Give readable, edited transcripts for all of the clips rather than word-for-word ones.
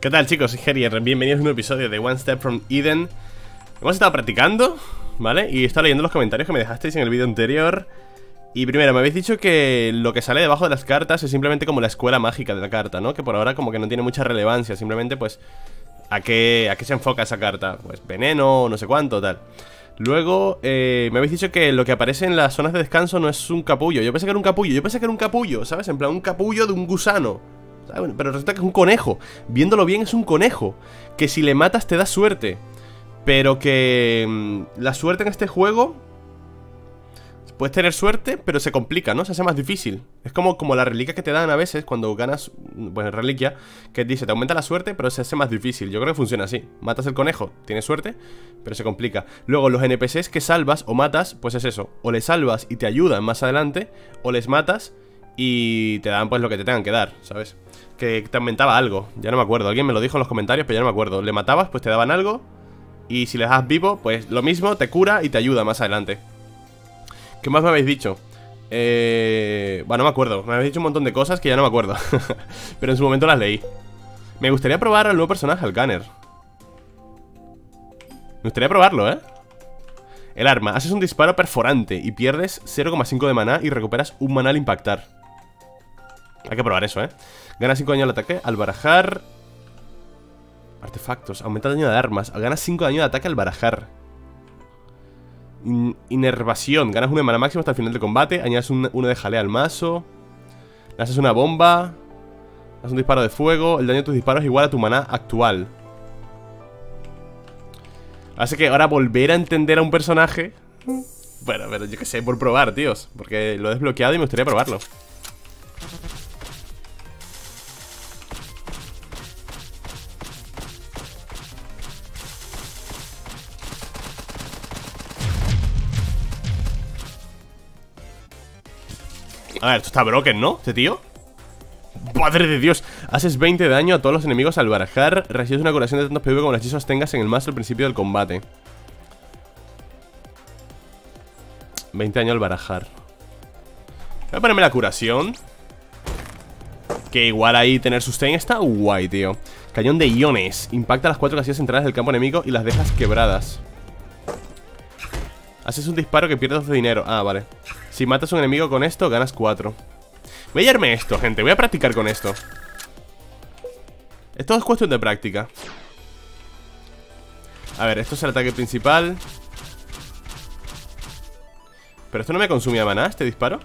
¿Qué tal, chicos? Soy Gerier, bienvenidos a un nuevo episodio de One Step from Eden. Hemos estado practicando, ¿vale? Y he estado leyendo los comentarios que me dejasteis en el vídeo anterior. Y primero, me habéis dicho que lo que sale debajo de las cartas es simplemente como la escuela mágica de la carta, ¿no? Que por ahora como que no tiene mucha relevancia, simplemente pues ¿a qué se enfoca esa carta? Pues veneno, no sé cuánto, tal. Luego, me habéis dicho que lo que aparece en las zonas de descanso no es un capullo. Yo pensé que era un capullo, ¿sabes? En plan, un capullo de un gusano. Pero resulta que es un conejo. Viéndolo bien es un conejo. Que si le matas te da suerte. Pero que la suerte en este juego, puedes tener suerte, pero se complica, ¿no? Se hace más difícil. Es como la reliquia que te dan a veces cuando ganas, bueno, reliquia, que dice, te aumenta la suerte, pero se hace más difícil. Yo creo que funciona así. Matas el conejo, tienes suerte, pero se complica. Luego los NPCs que salvas o matas, pues es eso. O les salvas y te ayudan más adelante, o les matas y te dan pues lo que te tengan que dar, ¿sabes? Que te aumentaba algo, ya no me acuerdo. Alguien me lo dijo en los comentarios, pero ya no me acuerdo. Le matabas, pues te daban algo. Y si le das vivo, pues lo mismo, te cura y te ayuda más adelante. ¿Qué más me habéis dicho? Bueno, no me acuerdo. Me habéis dicho un montón de cosas que ya no me acuerdo. Pero en su momento las leí. Me gustaría probar al nuevo personaje, al Gunner. Me gustaría probarlo, ¿eh? El arma, haces un disparo perforante y pierdes 0,5 de maná y recuperas un maná al impactar. Hay que probar eso, ¿eh? Gana 5 daño al ataque al barajar artefactos. Aumenta el daño de armas. Ganas 5 daño de ataque al barajar. Inervación. Ganas 1 de mana máximo hasta el final del combate. Añades 1 de jalea al mazo. Lanzas una bomba. Haces un disparo de fuego. El daño de tus disparos es igual a tu maná actual. Así que ahora volver a entender a un personaje. Bueno, pero yo qué sé, por probar, tíos. Porque lo he desbloqueado y me gustaría probarlo. A ver, esto está broken, ¿no? Este tío. ¡Padre de Dios! Haces 20 de daño a todos los enemigos al barajar. Recibes una curación de tantos PV como los hechizos tengas en el mazo al principio del combate. 20 daño al barajar. Voy a ponerme la curación, que igual ahí tener sustain está guay, tío. Cañón de iones. Impacta las 4 casillas centrales del campo enemigo y las dejas quebradas. Haces un disparo que pierdes de dinero. Ah, vale. Si matas a un enemigo con esto, ganas 4. Voy a hallarme esto, gente. Voy a practicar con esto. Esto es cuestión de práctica. A ver, esto es el ataque principal. Pero esto no me consumía maná, este disparo.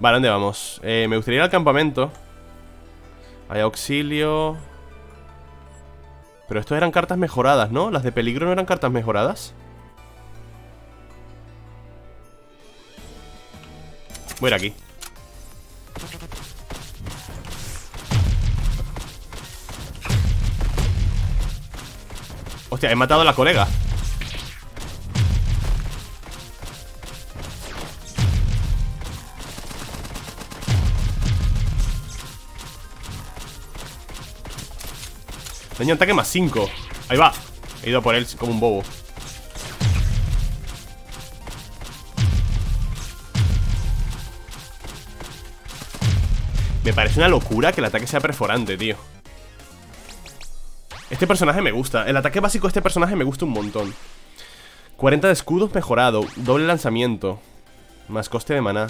Vale, ¿dónde vamos? Me gustaría ir al campamento. Hay auxilio. Pero estos eran cartas mejoradas, ¿no? Las de peligro no eran cartas mejoradas. Voy a ir aquí. Hostia, he matado a la colega. Daño ataque más 5. Ahí va. He ido por él como un bobo. Me parece una locura que el ataque sea perforante, tío. Este personaje me gusta. El ataque básico de este personaje me gusta un montón. 40 de escudos mejorado. Doble lanzamiento. Más coste de maná.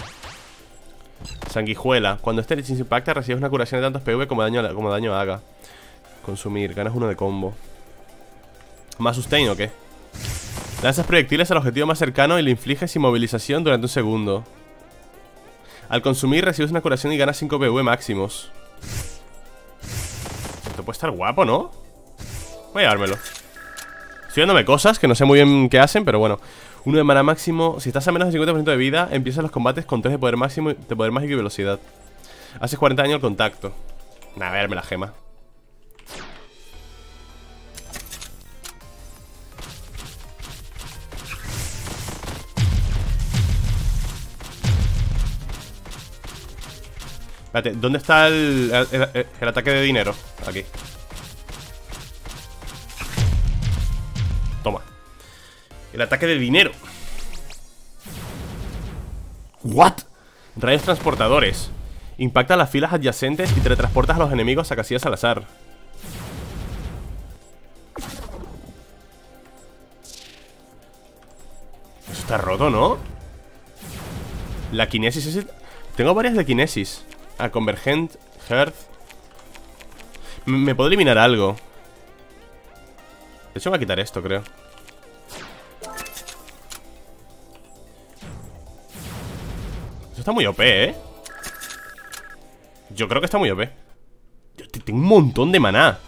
Sanguijuela. Cuando este hechizo impacta, recibes una curación de tantos PV como daño haga. Consumir, ganas 1 de combo. ¿Más sustain o qué? Lanzas proyectiles al objetivo más cercano y le infliges inmovilización durante un segundo. Al consumir recibes una curación y ganas 5 PV máximos. Esto puede estar guapo, ¿no? Voy a llevármelo. Estoy dándome cosas que no sé muy bien qué hacen, pero bueno. 1 de mana máximo. Si estás a menos del 50% de vida, empiezas los combates con 3 de poder máximo, de poder mágico y velocidad. Haces 40 daño al contacto. Nah, voy a darme la gema. Espérate, ¿dónde está el ataque de dinero? Aquí. Toma. El ataque de dinero. ¿What? Rayos transportadores. Impacta las filas adyacentes y teletransportas a los enemigos a casillas al azar. Eso está roto, ¿no? La kinesis es... Tengo varias de kinesis. Ah, Convergent, Hearth. Me puedo eliminar algo. De hecho me voy a quitar esto, creo. Eso está muy OP, ¿eh? Yo creo que está muy OP. Yo tengo un montón de maná.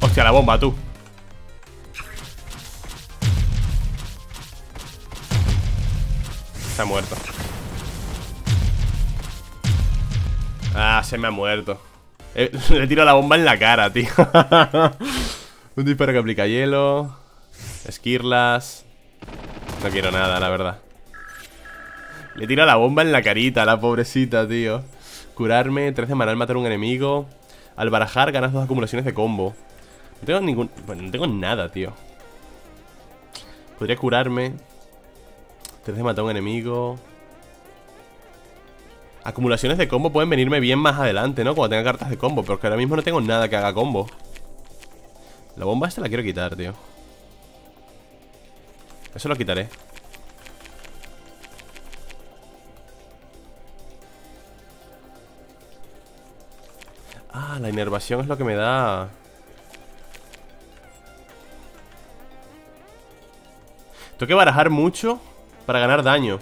Hostia, la bomba, tú. Está muerto. Ah, se me ha muerto. Le tiro la bomba en la cara, tío. Un disparo que aplica hielo. Esquirlas. No quiero nada, la verdad. Le tiro la bomba en la carita, la pobrecita, tío. Curarme, 3 de maná al matar a un enemigo. Al barajar ganas 2 acumulaciones de combo. No tengo ningún... Bueno, no tengo nada, tío. Podría curarme. 3 de matar a un enemigo. Acumulaciones de combo pueden venirme bien más adelante, ¿no? Cuando tenga cartas de combo. Pero es que ahora mismo no tengo nada que haga combo. La bomba esta la quiero quitar, tío. Eso lo quitaré. Ah, la inervación es lo que me da. Tengo que barajar mucho para ganar daño.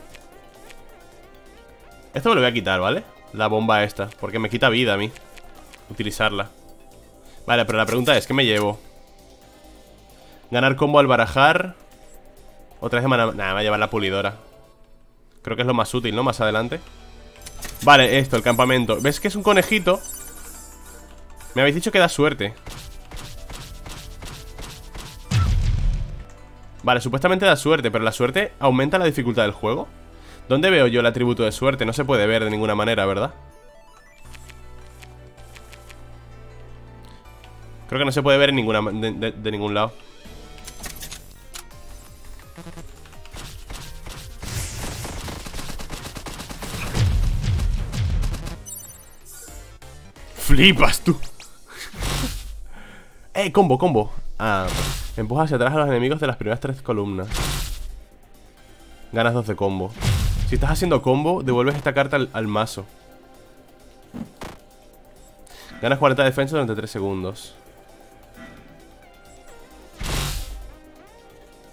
Esto me lo voy a quitar, ¿vale? La bomba esta, porque me quita vida a mí utilizarla. Vale, pero la pregunta es, ¿qué me llevo? Ganar combo al barajar. Otra vez nada, me va a llevar la pulidora. Creo que es lo más útil, ¿no? Más adelante. Vale, esto, el campamento. ¿Ves que es un conejito? Me habéis dicho que da suerte. Vale, supuestamente da suerte, pero la suerte aumenta la dificultad del juego. ¿Dónde veo yo el atributo de suerte? No se puede ver de ninguna manera, ¿verdad? Creo que no se puede ver en ninguna, de ningún lado. ¡Flipas tú! ¡Eh, combo, combo! Ah, empuja hacia atrás a los enemigos de las primeras 3 columnas. Ganas 2 de combo. Si estás haciendo combo, devuelves esta carta al mazo. Ganas 40 de defensa durante 3 segundos.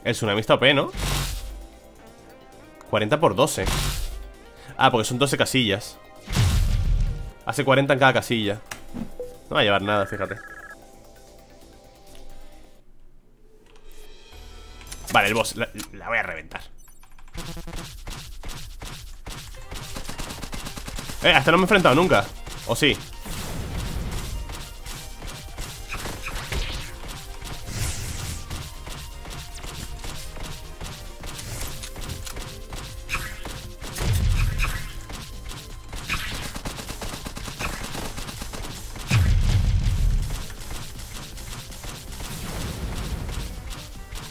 El tsunami está OP, ¿no? 40 por 12. Ah, porque son 12 casillas. Hace 40 en cada casilla. No va a llevar nada, fíjate. Vale, el boss, la voy a reventar. Hasta no me he enfrentado nunca. ¿O sí?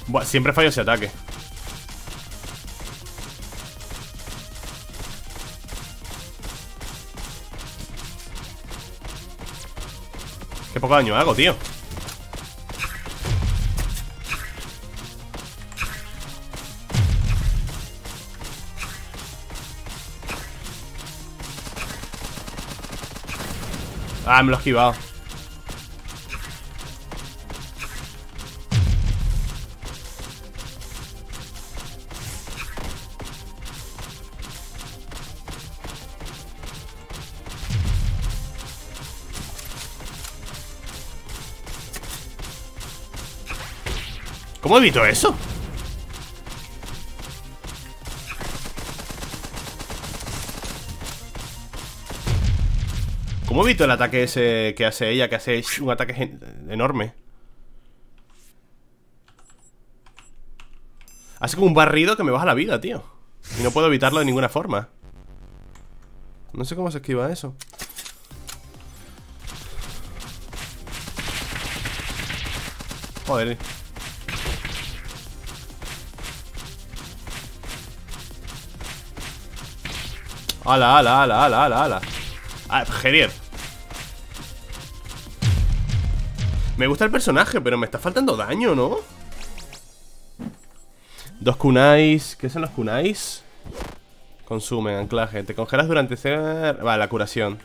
Buah, siempre fallo ese ataque. Qué poco daño hago, tío. Ah, me lo he esquivado. ¿Cómo evito eso? ¿Cómo evito el ataque ese que hace ella? Que hace un ataque enorme. Hace como un barrido que me baja la vida, tío. Y no puedo evitarlo de ninguna forma. No sé cómo se esquiva eso. Joder. ¡Hala, hala, hala, hala, hala, hala! Ah, Genier. Me gusta el personaje, pero me está faltando daño, ¿no? Dos kunais. ¿Qué son los kunais? Consumen, anclaje. Te congelas durante... Vale, la curación.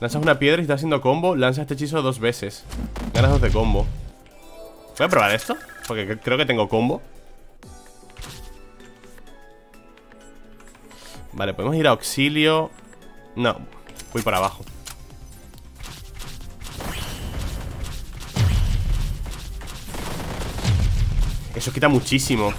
Lanzas una piedra y está haciendo combo. Lanzas este hechizo 2 veces. Ganas 2 de combo. Voy a probar esto, porque creo que tengo combo. Vale, podemos ir a auxilio. No, voy para abajo. Eso quita muchísimo.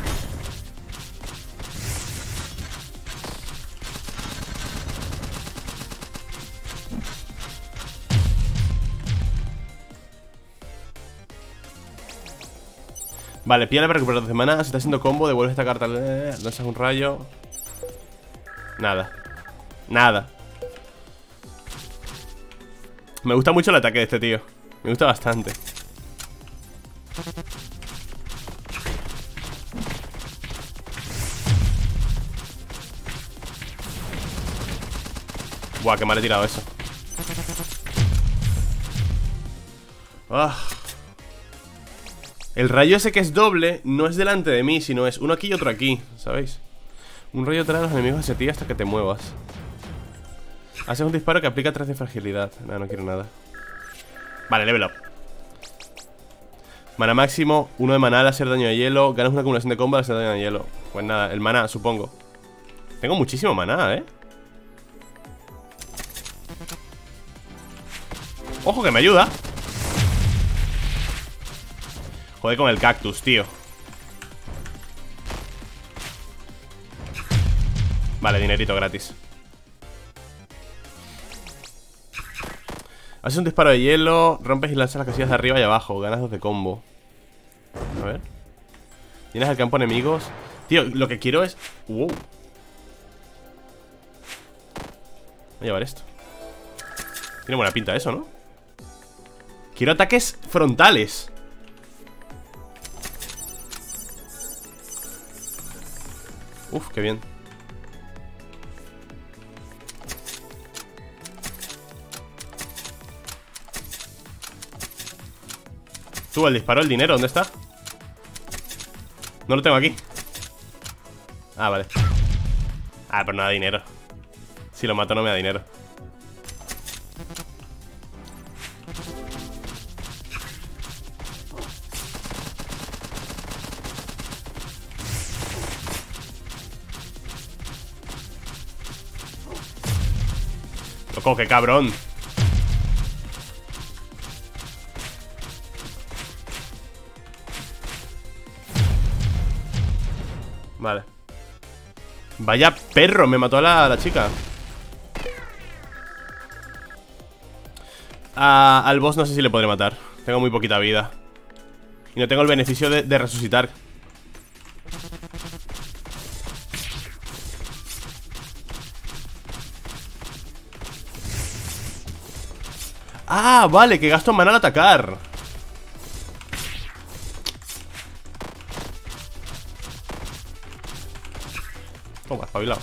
Vale, pilla para recuperar 2 de maná. Si está haciendo combo, devuelve esta carta. Lanzas un rayo. Nada. Nada. Me gusta mucho el ataque de este tío. Me gusta bastante. Buah, que mal he tirado eso. Ah. El rayo ese que es doble no es delante de mí, sino es uno aquí y otro aquí, ¿sabéis? Un rayo trae a los enemigos hacia ti hasta que te muevas. Haces un disparo que aplica 3 de fragilidad. No, no quiero nada. Vale, level up. Mana máximo, 1 de maná al hacer daño de hielo. Ganas una acumulación de combo al hacer daño de hielo. Pues nada, el maná, supongo. Tengo muchísimo maná, ¿eh? Ojo que me ayuda. Joder con el cactus, tío. Vale, dinerito gratis. Haces un disparo de hielo, rompes y lanzas las casillas de arriba y abajo. Ganas 2 de combo. A ver. Llenas el campo enemigos. Tío, lo que quiero es... Wow. Voy a llevar esto. Tiene buena pinta eso, ¿no? Quiero ataques frontales. Uf, qué bien. Tú, el disparo, el dinero, ¿dónde está? No lo tengo aquí. Ah, vale. Ah, pero no da dinero. Si lo mato no me da dinero. Lo coge, cabrón. Vale. Vaya perro, me mató a la chica. Al boss no sé si le podré matar. Tengo muy poquita vida. Y no tengo el beneficio de resucitar. Ah, vale, que gasto maná al atacar. Toma, espabilado.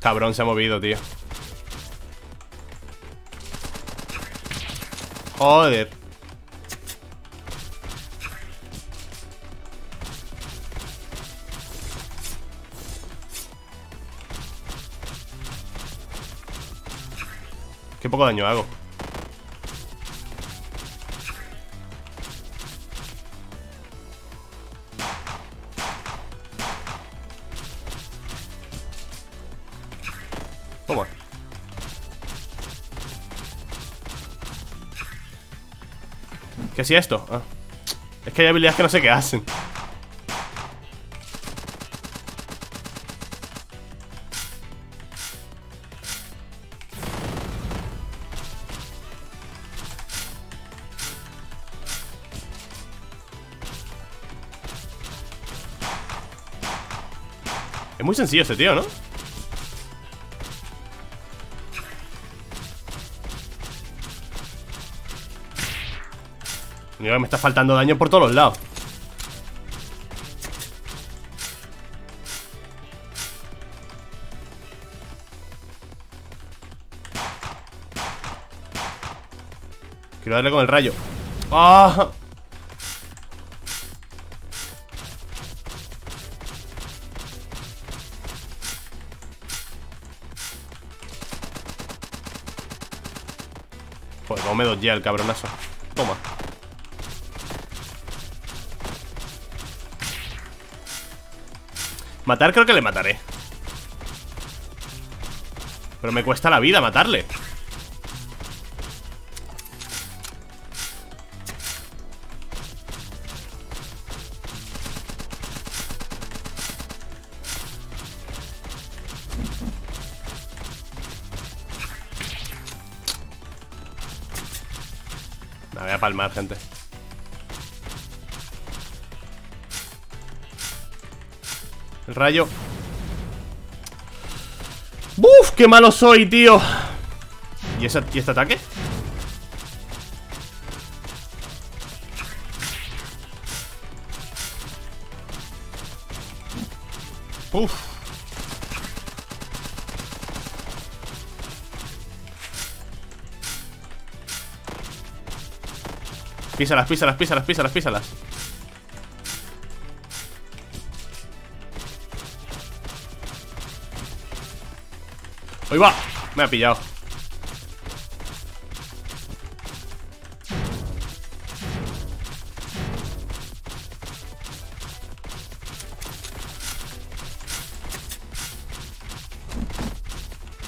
Cabrón, se ha movido, tío. Joder. Qué poco daño hago. ¿Qué hacía esto? Ah. Es que hay habilidades que no sé qué hacen. Es muy sencillo ese tío, ¿no? Me está faltando daño por todos los lados. Quiero darle con el rayo. ¡Ah! Joder, cómo me doy el cabronazo. Toma. Matar creo que le mataré. Pero me cuesta la vida matarle. Me voy a palmar, gente. El rayo. ¡Buf! ¡Qué malo soy, tío! ¿Y este ataque? ¡Uf! Písalas, písalas, písalas, písalas, písalas. ¡Ahí va! Me ha pillado.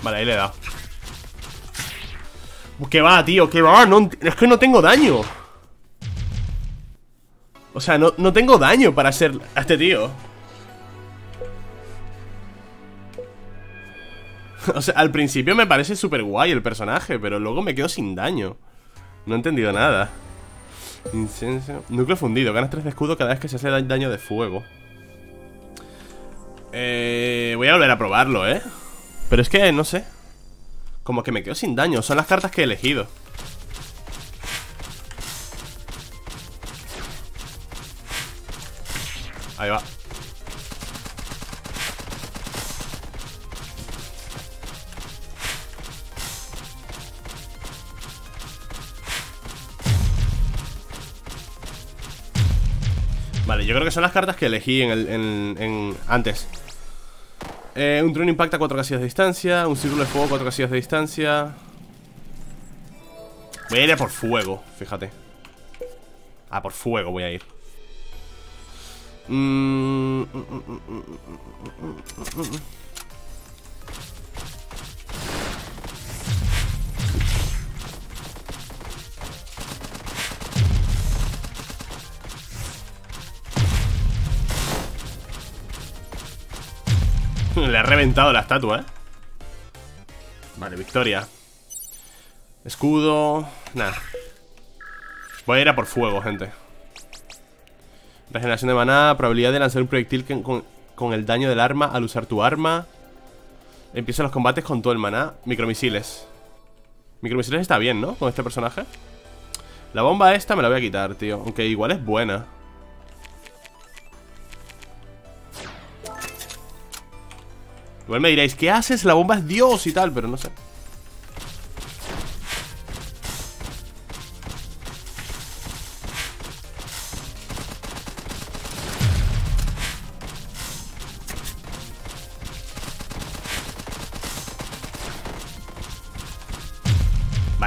Vale, ahí le he dado. ¿Qué va, tío? ¿Qué va? No, es que no tengo daño. O sea, no tengo daño para hacer a este tío. O sea, al principio me parece súper guay el personaje, pero luego me quedo sin daño. No he entendido nada. Incenso. Núcleo fundido. Ganas 3 de escudo cada vez que se hace daño de fuego. Voy a volver a probarlo, ¿eh? Pero es que, no sé. Como que me quedo sin daño. Son las cartas que he elegido. Ahí va. Vale, yo creo que son las cartas que elegí antes. Un trueno impacta 4 casillas de distancia. Un círculo de fuego 4 casillas de distancia. Voy a ir a por fuego, fíjate. Ah, por fuego voy a ir. Le ha reventado la estatua, ¿eh? Vale, victoria. Escudo. Nada. Voy a ir a por fuego, gente. Regeneración de maná. Probabilidad de lanzar un proyectil con el daño del arma al usar tu arma. Empieza los combates con todo el maná. Micromisiles. Micromisiles está bien, ¿no? Con este personaje. La bomba esta me la voy a quitar, tío. Aunque igual es buena. Igual me diréis, ¿qué haces? La bomba es Dios y tal, pero no sé.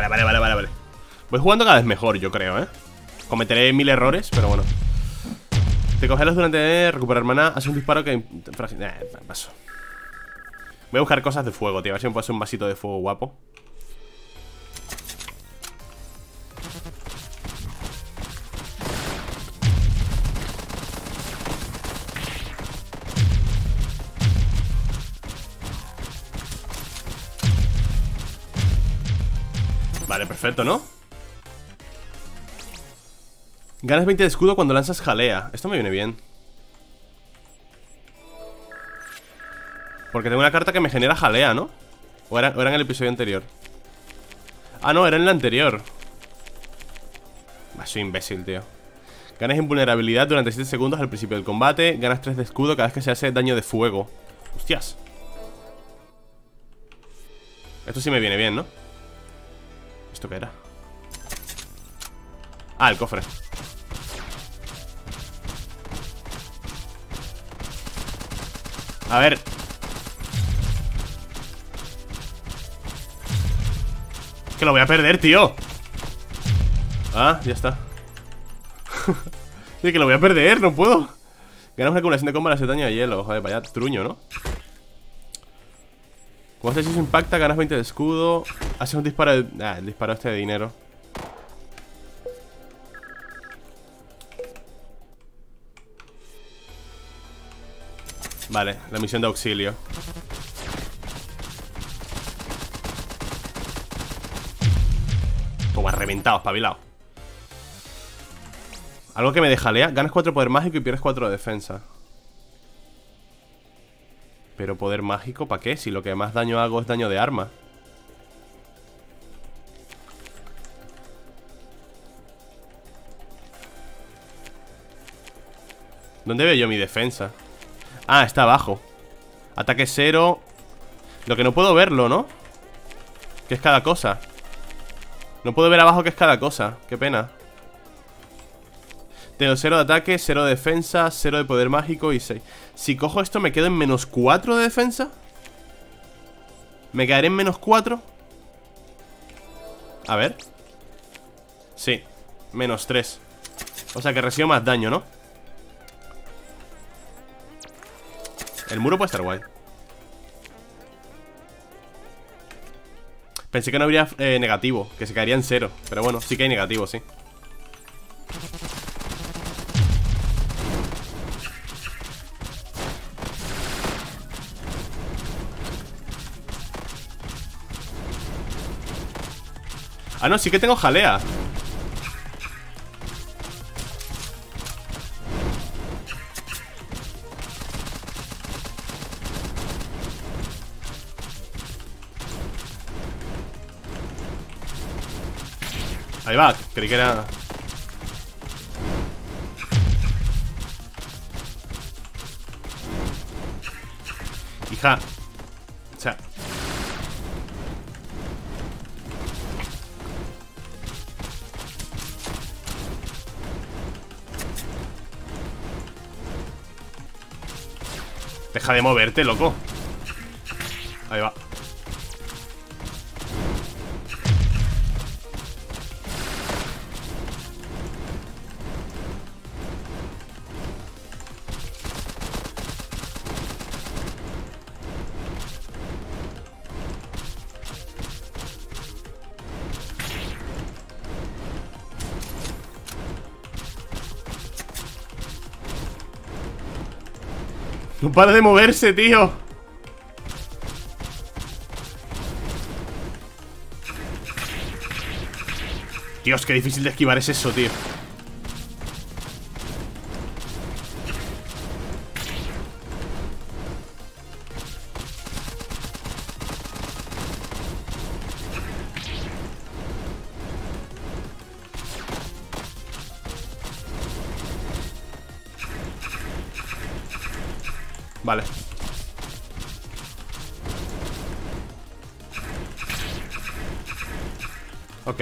Vale, vale, vale, vale, vale. Voy jugando cada vez mejor, yo creo, ¿eh? Cometeré 1000 errores, pero bueno. Te congelas durante recuperar maná. Haz un disparo que... paso. Voy a buscar cosas de fuego, tío. A ver si me puedo hacer un vasito de fuego guapo. Vale, perfecto, ¿no? Ganas 20 de escudo cuando lanzas jalea. Esto me viene bien. Porque tengo una carta que me genera jalea, ¿no? ¿O era en el episodio anterior? Ah, no, era en la anterior. Soy imbécil, tío. Ganas invulnerabilidad durante 7 segundos al principio del combate. Ganas 3 de escudo cada vez que se hace daño de fuego. Hostias. Esto sí me viene bien, ¿no? ¿Esto qué era? Ah, el cofre. A ver. Que lo voy a perder, tío. Ah, ya está. Sí, que lo voy a perder, no puedo. Ganamos una acumulación de combo a la setaña de hielo. Joder, vaya truño, ¿no? Como haces eso impacta, ganas 20 de escudo. Haces un disparo de... Ah, el disparo este de dinero. Vale, la misión de auxilio. Toma, reventado, espabilado. Algo que me deja lea. Ganas 4 poder mágico y pierdes 4 de defensa. Pero poder mágico, ¿para qué? Si lo que más daño hago es daño de arma. ¿Dónde veo yo mi defensa? Ah, está abajo. Ataque 0. Lo que no puedo verlo, ¿no? ¿Qué es cada cosa? No puedo ver abajo qué es cada cosa. Qué pena. Tengo 0 de ataque, 0 de defensa, 0 de poder mágico y 6. Si cojo esto me quedo en menos 4 de defensa. ¿Me quedaré en menos 4? A ver. Sí, menos 3. O sea que recibo más daño, ¿no? El muro puede estar guay. Pensé que no habría negativo, que se caería en 0. Pero bueno, sí que hay negativo, sí. Ah, no, sí que tengo jalea. Ahí va, creí que era... Hija. O sea... Deja de moverte, loco. Ahí va. No para de moverse, tío. Dios, qué difícil de esquivar es eso, tío. Vale. Ok.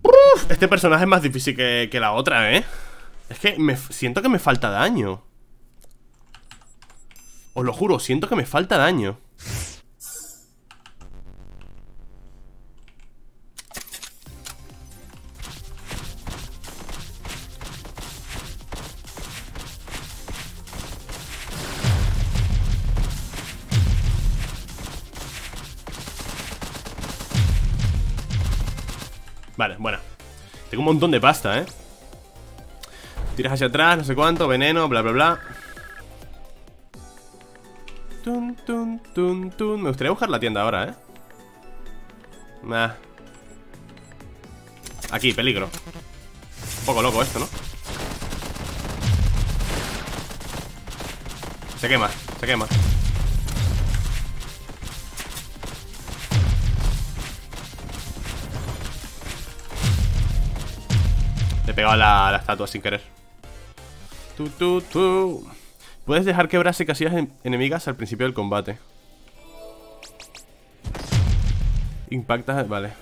Uf, este personaje es más difícil que la otra, ¿eh? Es que me siento que me falta daño. Os lo juro, siento que me falta daño. Vale, bueno. Tengo un montón de pasta, ¿eh? Tiras hacia atrás, no sé cuánto, veneno, bla, bla, bla. Tun, tun, tun, tun. Me gustaría buscar la tienda ahora, ¿eh? Nah. Aquí, peligro. Un poco loco esto, ¿no? Se quema, se quema. Le he pegado a la estatua sin querer. Puedes dejar que brase casillas enemigas al principio del combate. Impactas, vale.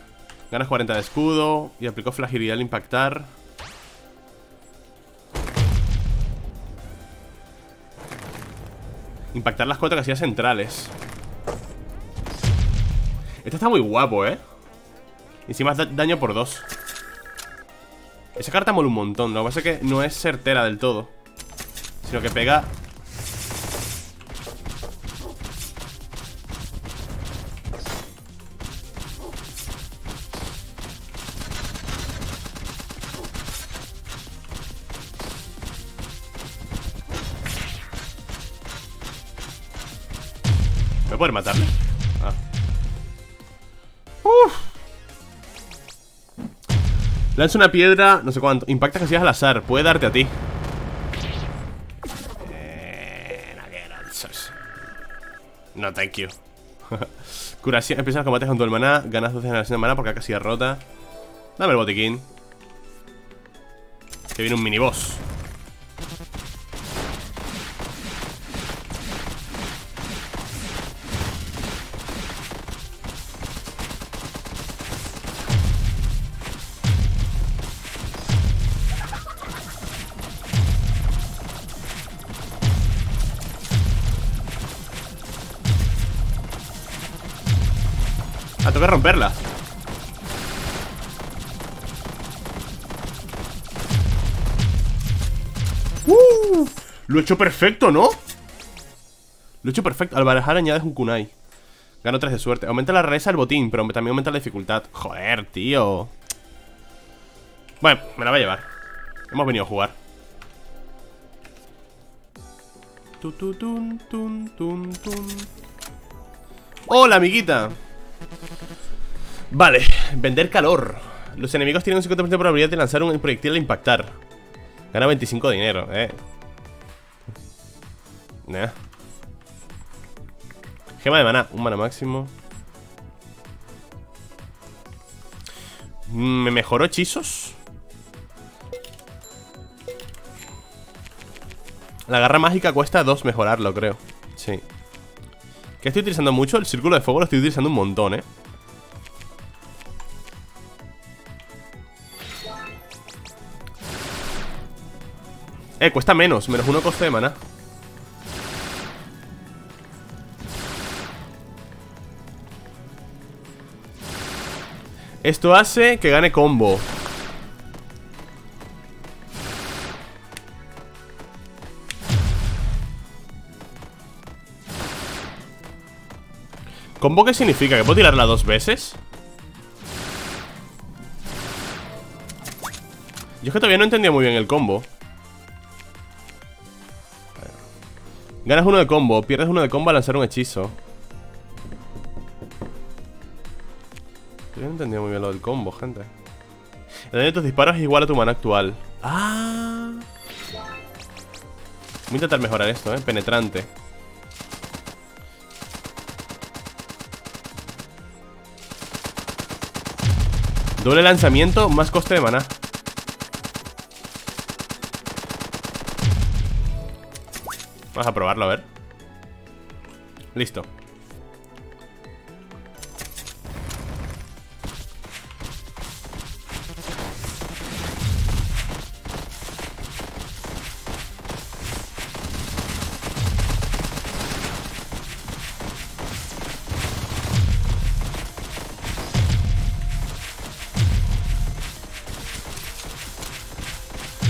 Ganas 40 de escudo y aplicó fragilidad al impactar. Impactar las 4 casillas centrales. Este está muy guapo, ¿eh? Encima daño por 2. Esa carta mola un montón. Lo que pasa es que no es certera del todo, sino que pega. ¿Voy a poder matarle? Ah. Lanza una piedra, no sé cuánto. Impacta casillas al azar, puede darte a ti. No, thank you. Curación, empiezas los combates con tu maná. Ganas 12 generaciones de maná porque la casilla rota. Dame el botiquín, que viene un miniboss. Tengo que romperla. Lo he hecho perfecto, ¿no? Lo he hecho perfecto. Al barajar añades un kunai. Gano 3 de suerte. Aumenta la rareza del botín, pero también aumenta la dificultad. Joder, tío. Bueno, me la va a llevar. Hemos venido a jugar. Hola, amiguita. Vale, vender calor. Los enemigos tienen un 50% de probabilidad de lanzar un proyectil al impactar. Gana 25 de dinero, nah. Gema de maná, un maná máximo. ¿Me mejoró hechizos? La garra mágica cuesta 2 mejorarlo, creo. Sí. ¿Qué estoy utilizando mucho? El círculo de fuego lo estoy utilizando un montón, cuesta menos, menos 1 coste de maná. Esto hace que gane combo. ¿Combo qué significa? ¿Que puedo tirarla 2 veces? Yo es que todavía no entendía muy bien el combo. Ganas 1 de combo, pierdes 1 de combo al lanzar un hechizo. Yo no entendía muy bien lo del combo, gente. El daño de tus disparos es igual a tu maná actual. ¡Ah! Voy a intentar mejorar esto, penetrante. Doble lanzamiento, más coste de maná. Vamos a probarlo, a ver. Listo.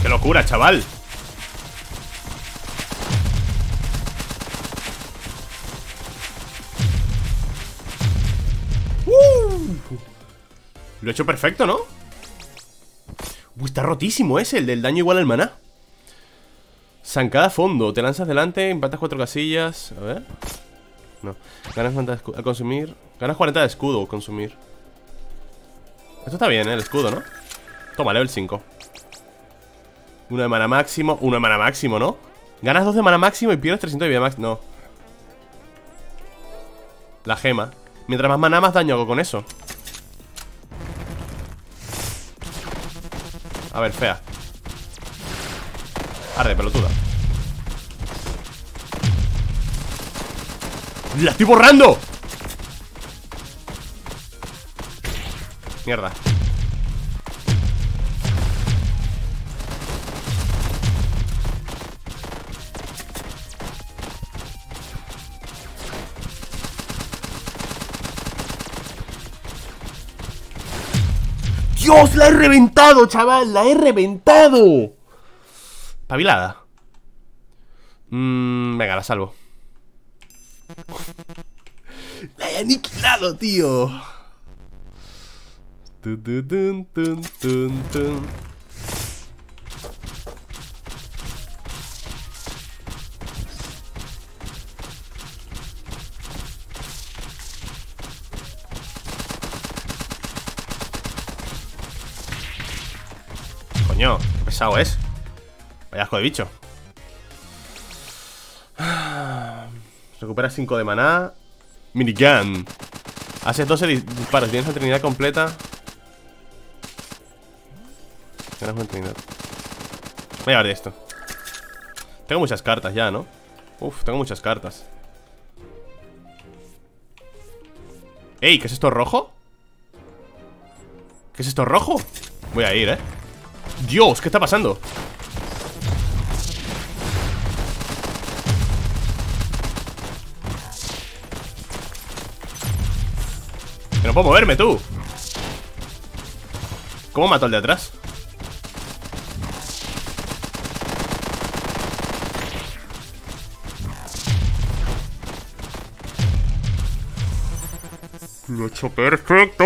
¡Qué locura, chaval! Lo he hecho perfecto, ¿no? Uy, está rotísimo ese, el del daño igual al maná. Zancada a fondo, te lanzas delante, empatas 4 casillas. A ver. No, ganas cuántas al consumir. Ganas 40 de escudo al consumir. Esto está bien, el escudo, ¿no? Toma, level 5. 1 de mana máximo, 1 de mana máximo, ¿no? Ganas 2 de mana máximo y pierdes 300 de vida máximo. No. La gema. Mientras más mana, más daño hago con eso. A ver, fea. Arde, pelotuda. ¡La estoy borrando! Mierda. ¡Dios! ¡La he reventado, chaval! ¡La he reventado! Pavilada. Venga, la salvo. ¡La he aniquilado, tío! Coño, qué pesado es. Vaya asco de bicho. Recupera 5 de maná. Minigun. Hace 12 disparos. Tienes la trinidad completa. Ganas una trinidad. Voy a llevar de esto. Tengo muchas cartas ya, ¿no? Uf, tengo muchas cartas. Ey, ¿qué es esto rojo? ¿Qué es esto rojo? Voy a ir, ¿eh? Dios, ¿qué está pasando? Que no puedo moverme, tú. ¿Cómo mato al de atrás? Lo he hecho perfecto.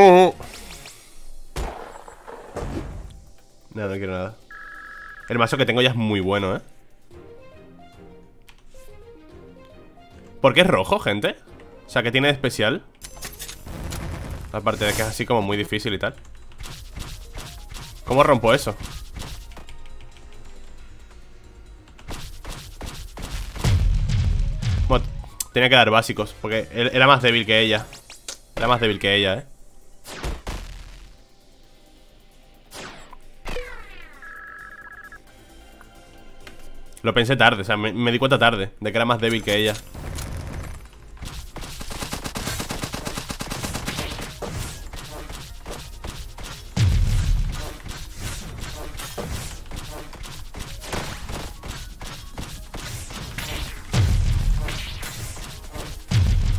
No quiero nada. El mazo que tengo ya es muy bueno, ¿eh? ¿Por qué es rojo, gente? O sea, ¿qué tiene de especial? Aparte de que es así como muy difícil y tal. ¿Cómo rompo eso? Bueno, tenía que dar básicos. Porque era más débil que ella. Era más débil que ella, ¿eh? Lo pensé tarde, o sea, me di cuenta tarde de que era más débil que ella.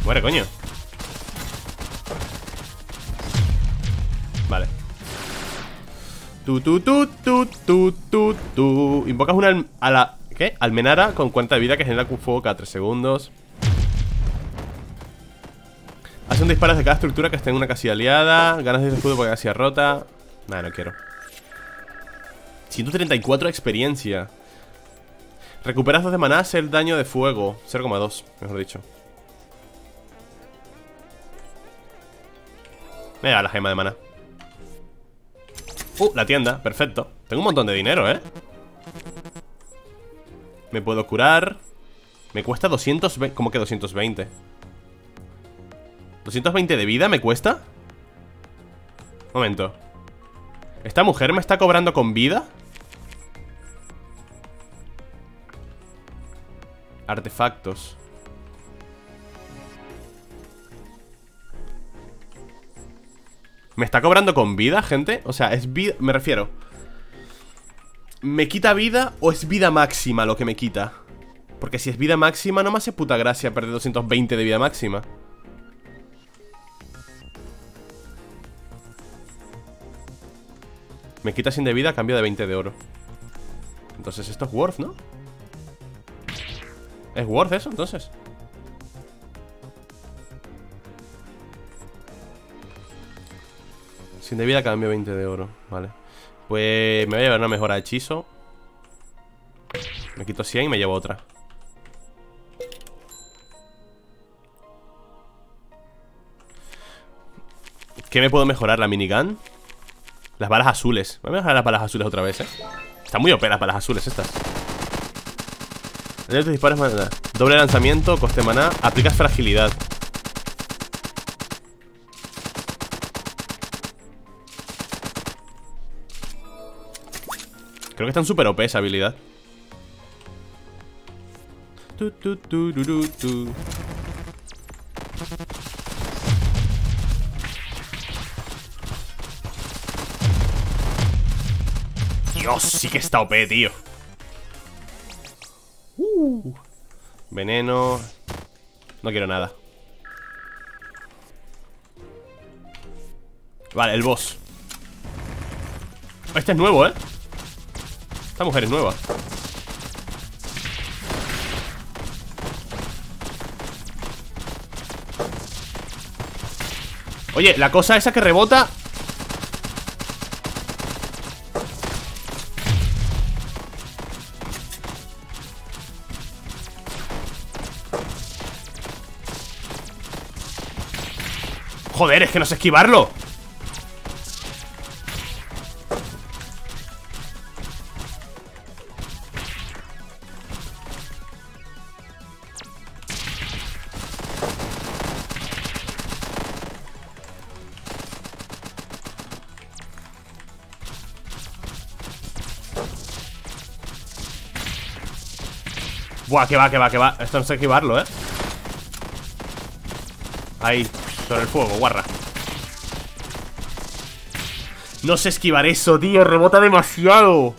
Muere, coño. Vale. Invocas una a la... ¿Qué? Almenara con cuenta de vida que genera fuego cada 3 segundos. Hace un disparo de cada estructura que esté en una casilla aliada. Ganas de escudo por cada casilla rota. Nah, no quiero. 134 experiencia. Recuperas 2 de maná, hace el daño de fuego. 0,2, mejor dicho. Me da la gema de maná. La tienda, perfecto. Tengo un montón de dinero, ¿eh? Me puedo curar. Me cuesta 220. ¿Cómo que 220? 220 de vida me cuesta. Momento. ¿Esta mujer me está cobrando con vida? Artefactos. ¿Me está cobrando con vida, gente? O sea, es vida, me refiero. ¿Me quita vida o es vida máxima lo que me quita? Porque si es vida máxima no me hace puta gracia perder 220 de vida máxima. Me quita 100 de vida a cambio de 20 de oro. Entonces esto es worth, ¿no? ¿Es worth eso, entonces? Sin de vida cambio 20 de oro, vale. Pues me voy a llevar una mejora de hechizo. Me quito 100 y me llevo otra. ¿Qué me puedo mejorar? La minigun. Las balas azules. Voy a mejorar las balas azules otra vez, ¿eh? Están muy OP las balas azules estas. Los disparos maná. Doble lanzamiento, coste maná. Aplicas fragilidad. Creo que están súper OP esa habilidad. Dios, sí que está OP, tío. Veneno. No quiero nada. Vale, el boss. Este es nuevo, ¿eh? Esta mujer es nueva. Oye, la cosa esa que rebota. Joder, es que no sé esquivarlo. Buah, que va, que va, que va. Esto no sé esquivarlo, ¿eh? Ahí, sobre el fuego, guarra. No sé esquivar eso, tío. Rebota demasiado.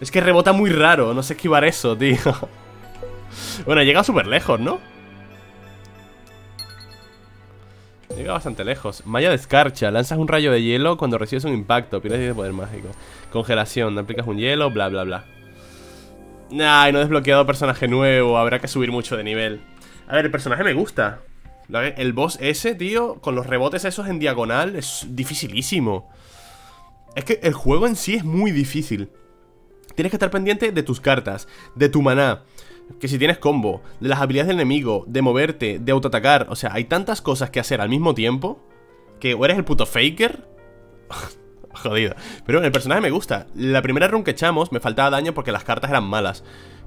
Es que rebota muy raro. No sé esquivar eso, tío. Bueno, llega súper lejos, ¿no? Llega bastante lejos. Malla de escarcha. Lanzas un rayo de hielo cuando recibes un impacto. Pierdes 10 de poder mágico. Congelación. Aplicas un hielo, bla, bla, bla. Nah, no he desbloqueado personaje nuevo. Habrá que subir mucho de nivel. A ver, el personaje me gusta. El boss ese, tío, con los rebotes esos en diagonal, es dificilísimo. Es que el juego en sí es muy difícil. Tienes que estar pendiente de tus cartas, de tu maná, que si tienes combo, de las habilidades del enemigo, de moverte, de autoatacar. O sea, hay tantas cosas que hacer al mismo tiempo que o eres el puto faker. Jodido. Pero el personaje me gusta. La primera run que echamos me faltaba daño porque las cartas eran malas.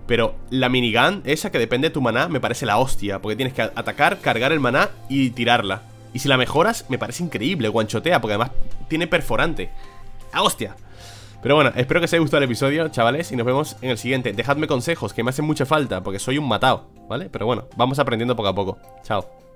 Pero la minigun, esa que depende de tu maná, me parece la hostia. Porque tienes que atacar, cargar el maná y tirarla. Y si la mejoras, me parece increíble, guanchotea, porque además tiene perforante. ¡Ah, hostia! Pero bueno, espero que os haya gustado el episodio, chavales. Y nos vemos en el siguiente. Dejadme consejos, que me hacen mucha falta, porque soy un matado, ¿vale? Pero bueno, vamos aprendiendo poco a poco. Chao.